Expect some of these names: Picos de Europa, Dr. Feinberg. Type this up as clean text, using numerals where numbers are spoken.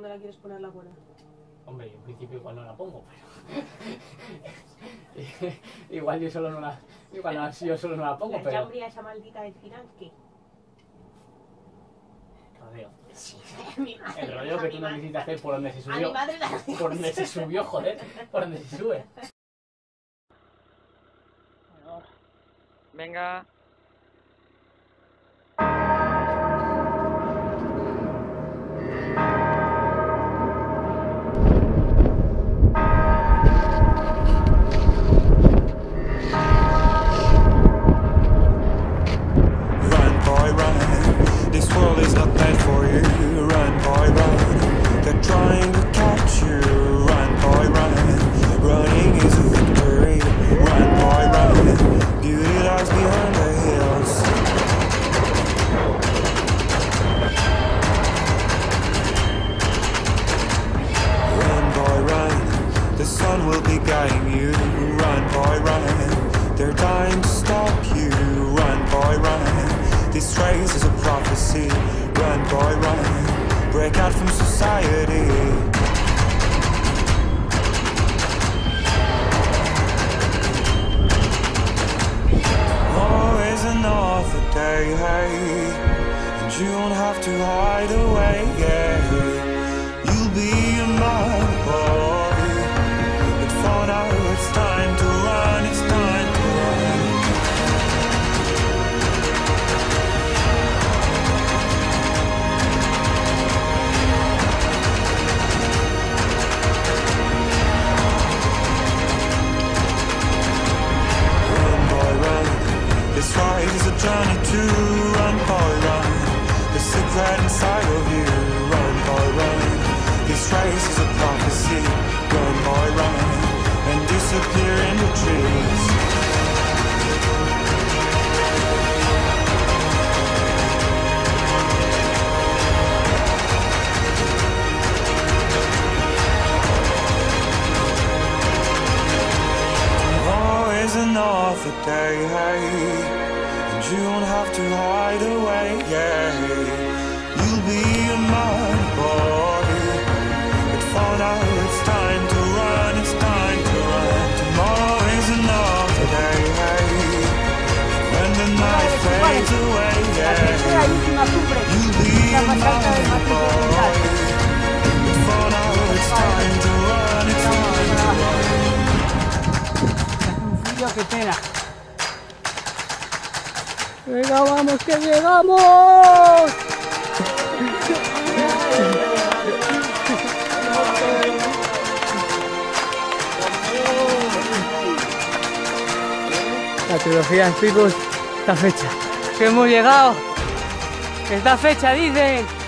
cuándo la quieres poner la bola? Hombre, yo en principio igual no la pongo, pero... igual yo solo no la... Igual no, yo solo no la pongo, pero... ¿La chambría esa maldita de final qué? Rodeo. Sí, el rodeo que tú no necesitas hacer por donde se subió. A mi madre la... Por donde se subió, joder. Por donde se sube. Venga... Venga, vamos, que llegamos. La trilogía en Picos está fecha. Que hemos llegado. Está fecha, dicen.